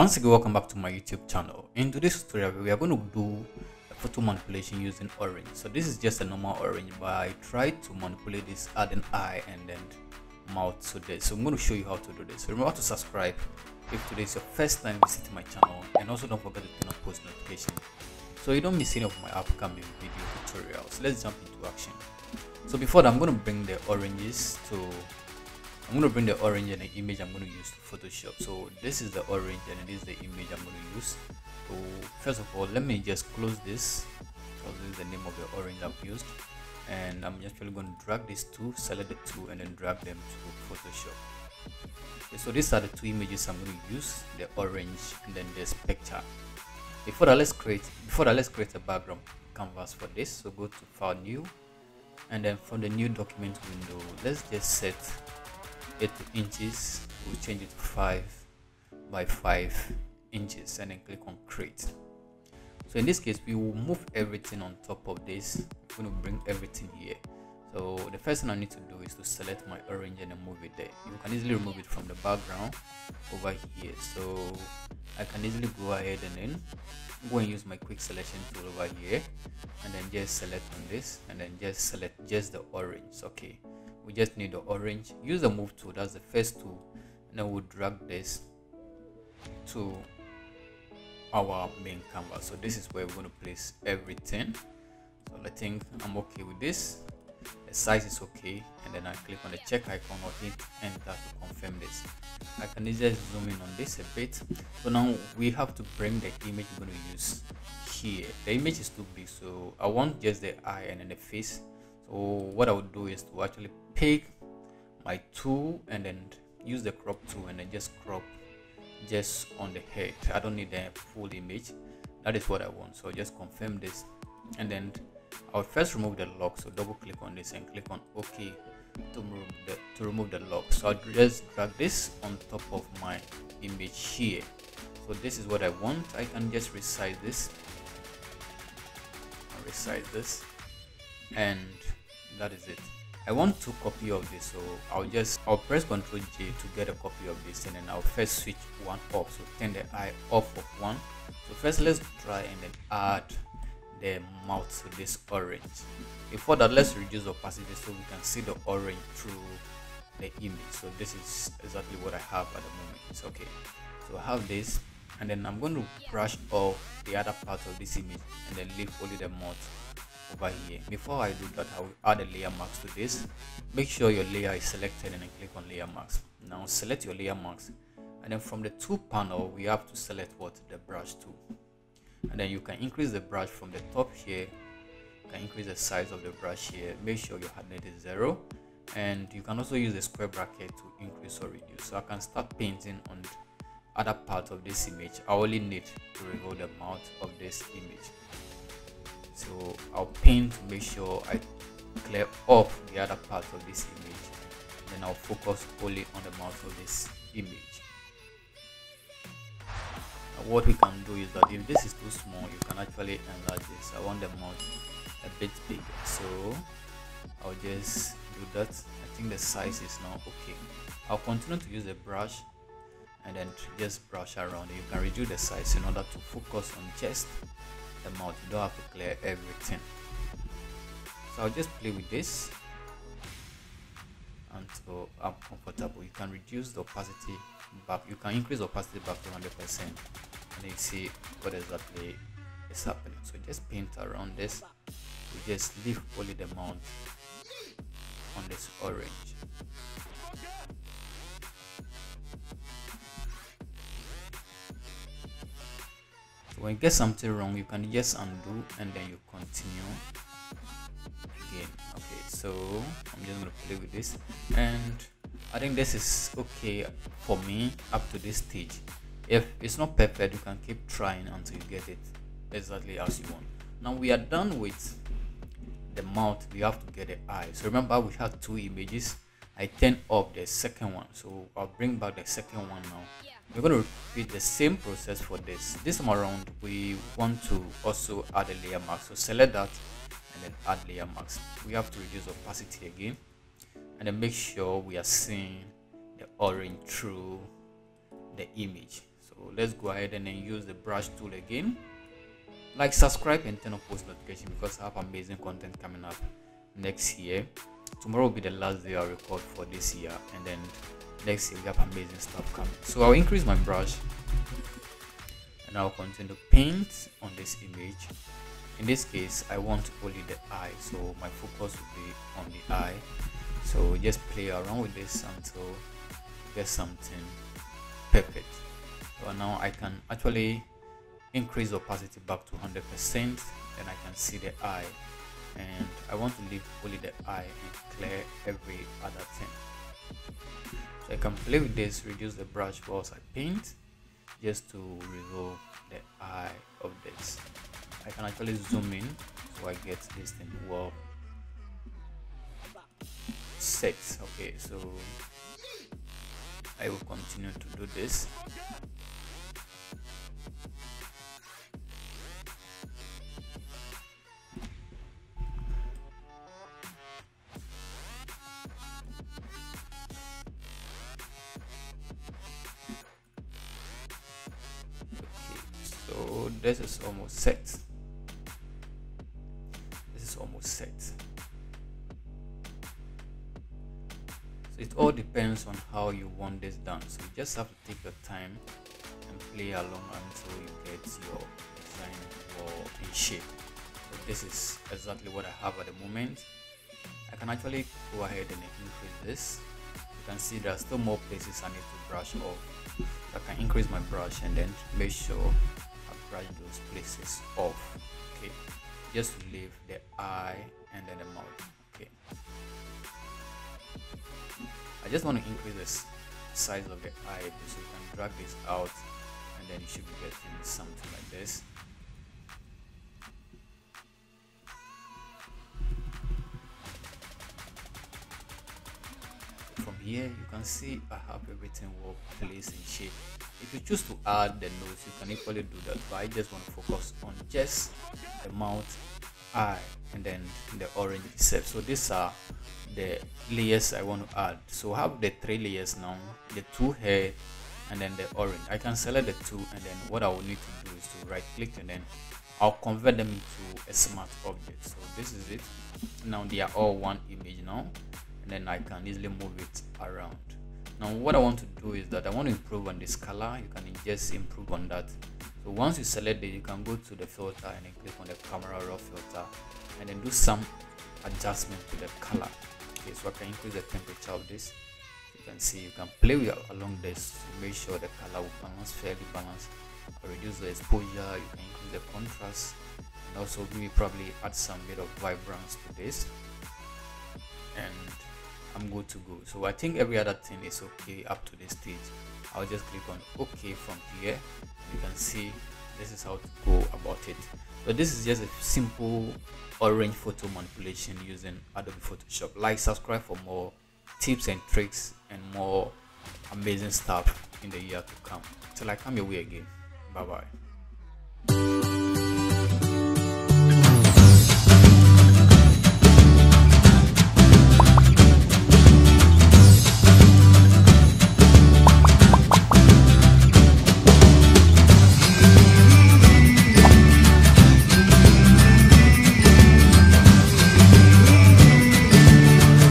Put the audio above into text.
Once again, welcome back to my YouTube channel. In today's tutorial, we are going to do a photo manipulation using orange. So this is just a normal orange, but I tried to manipulate this, add an eye and then mouth to this. So I'm going to show you how to do this. So remember to subscribe if today is your first time visiting my channel, and also don't forget to turn on post notification so you don't miss any of my upcoming video tutorials. Let's jump into action. So before that, I'm going to bring the orange and the image I'm going to use to Photoshop. So this is the orange and it is the image I'm going to use. So first of all, let me just close this because this is the name of the orange I've used, and I'm actually going to drag these two, select the two and then drag them to Photoshop. Okay, so these are the two images I'm going to use, the orange and then this picture. Before that, let's create a background canvas for this. So go to File, New, and then from the New Document window, let's just set 8 inches. We'll change it to 5 by 5 inches and then click on create. So in this case, we will move everything on top of this. We're going to bring everything here. So the first thing I need to do is to select my orange and then move it there. You can easily remove it from the background over here, so I can easily go ahead and then go and use my quick selection tool over here and then just select on this and then just select just the orange. Okay, we just need the orange. Use the move tool, that's the first tool, and then we'll drag this to our main canvas. So this is where we're going to place everything. So I think I'm okay with this, the size is okay, and then I click on the check icon or hit enter to confirm this. I can easily zoom in on this a bit. So now we have to bring the image we're going to use here. The image is too big, so I want just the eye and then the face. So what I would do is to actually pick my tool and then use the crop tool and then just crop just on the head. I don't need the full image, that is what I want. So just confirm this and then I'll first remove the lock. So double click on this and click on OK to remove the lock. So I'll just drag this on top of my image here. So this is what I want. I can just resize this. I'll resize this and that is it. I want to copy of this, so I'll press Ctrl J to get a copy of this, and then I'll first switch one off, so turn the eye off of one. So first let's try and then add the mouth to this orange. Before that, let's reduce opacity so we can see the orange through the image. So this is exactly what I have at the moment. It's okay. So I have this, and then I'm going to brush off the other part of this image and then leave only the mouth over here. Before I do that, I will add a layer mask to this. Make sure your layer is selected and then click on layer mask. Now select your layer mask, and then from the tool panel we have to select what, the brush tool. And then you can increase the brush from the top here. You can increase the size of the brush here. Make sure your hardness is 0, and you can also use the square bracket to increase or reduce. So I can start painting on other parts of this image. I only need to reveal the mouth of this image, so I'll paint to make sure I clear off the other parts of this image. Then I'll focus only on the mouth of this image. What we can do is that if this is too small, you can actually enlarge this. I want the mouth a bit bigger, so I'll just do that. I think the size is now okay. I'll continue to use the brush and then just brush around. You can reduce the size in order to focus on just the mouth. You don't have to clear everything. So I'll just play with this until I'm comfortable. You can reduce the opacity back. You can increase the opacity back to 100%. And you see what exactly is happening. So just paint around this. We just leave only the mouth on this orange. So when you get something wrong, you can just undo and then you continue again. Okay, so I'm just gonna play with this, and I think this is okay for me up to this stage. If it's not perfect, you can keep trying until you get it exactly as you want. Now we are done with the mouth, we have to get the eye. So remember, we have two images. I turned off the second one, so I'll bring back the second one now. We're going to repeat the same process for this. This time around, we want to also add a layer mask. So select that and then add layer mask. We have to reduce opacity again, and then make sure we are seeing the orange through the image. go. Let's go ahead and then use the brush tool again. Like, subscribe, and turn on post notification because I have amazing content coming up next year. Tomorrow will be the last day I record for this year, and then next year we have amazing stuff coming. So I'll increase my brush and I'll continue to paint on this image. In this case, I want only the eye, so my focus will be on the eye. So just play around with this until you get something perfect. So now I can actually increase opacity back to 100%, and I can see the eye, and I want to leave only the eye and clear every other thing. So I can play with this, reduce the brush whilst I paint, just to resolve the eye of this. I can actually zoom in so I get this thing well set. Okay, so I will continue to do this. So this is almost set. This is almost set. So it all depends on how you want this done. So you just have to take your time and play along until you get your design all in shape. So this is exactly what I have at the moment. I can actually go ahead and increase this. You can see there are still more places I need to brush off. I can increase my brush and then make sure brush those places off. Okay, just leave the eye and then the mouth. Okay, I just want to increase the size of the eye, so you can drag this out and then you should be getting something like this. From here you can see I have everything well placed in shape. If you choose to add the nose, you can equally do that, but I just want to focus on just the mouth, eye, and then the orange itself. So these are the layers I want to add. So I have the three layers now, the two hair and then the orange. I can select the two, and then what I will need to do is to right click and then I'll convert them into a smart object. So this is it. Now they are all one image now, and then I can easily move it around. Now what I want to do is that I want to improve on this color. You can just improve on that. So once you select it, you can go to the filter and then click on the camera raw filter and then do some adjustment to the color. Okay, so I can increase the temperature of this. You can see you can play along this to make sure the color will balance, fairly balance. Reduce the exposure, you can increase the contrast, and also we probably add some bit of vibrance to this. And I'm good to go. So I think every other thing is okay up to this stage. I'll just click on OK from here. You can see this is how to go about it. So this is just a simple orange photo manipulation using Adobe Photoshop. Like, subscribe for more tips and tricks and more amazing stuff in the year to come. Till I come your way again. Bye bye.